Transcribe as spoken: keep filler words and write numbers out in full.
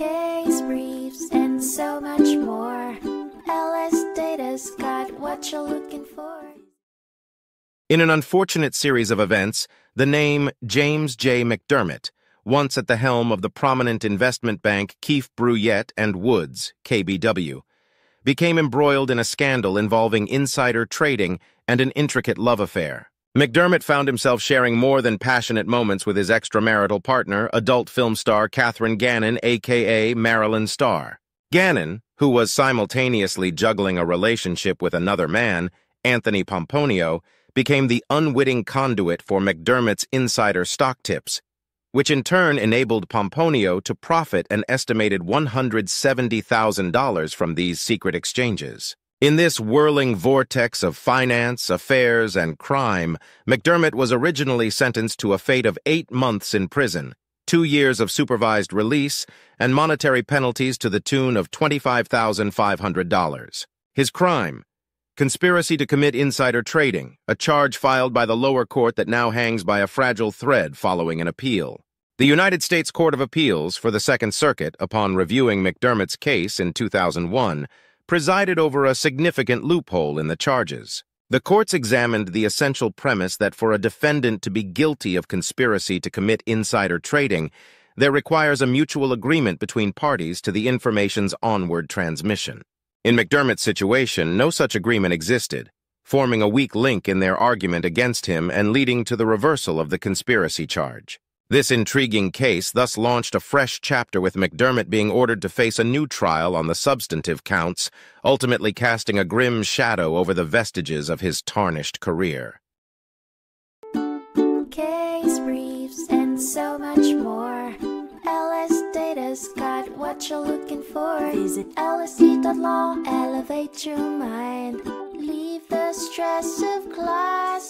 case briefs, and so much more. L S Data's got what you're looking for. In an unfortunate series of events, the name James J. McDermott, once at the helm of the prominent investment bank Keefe, Bruyette and Woods, K B W, became embroiled in a scandal involving insider trading and an intricate love affair. McDermott found himself sharing more than passionate moments with his extramarital partner, adult film star Catherine Gannon, a k a. Marilyn Starr. Gannon, who was simultaneously juggling a relationship with another man, Anthony Pomponio, became the unwitting conduit for McDermott's insider stock tips, which in turn enabled Pomponio to profit an estimated one hundred seventy thousand dollars from these secret exchanges. In this whirling vortex of finance, affairs, and crime, McDermott was originally sentenced to a fate of eight months in prison, two years of supervised release, and monetary penalties to the tune of twenty-five thousand five hundred dollars. His crime: conspiracy to commit insider trading, a charge filed by the lower court that now hangs by a fragile thread following an appeal. The United States Court of Appeals for the Second Circuit, upon reviewing McDermott's case in two thousand one, presided over a significant loophole in the charges. The courts examined the essential premise that for a defendant to be guilty of conspiracy to commit insider trading, there requires a mutual agreement between parties to the information's onward transmission. In McDermott's situation, no such agreement existed, forming a weak link in their argument against him and leading to the reversal of the conspiracy charge. This intriguing case thus launched a fresh chapter, with McDermott being ordered to face a new trial on the substantive counts, ultimately casting a grim shadow over the vestiges of his tarnished career. Case briefs and so much more. L S Data's got what you're looking for. Visit L S D dot law, elevate your mind. Leave the stress of class.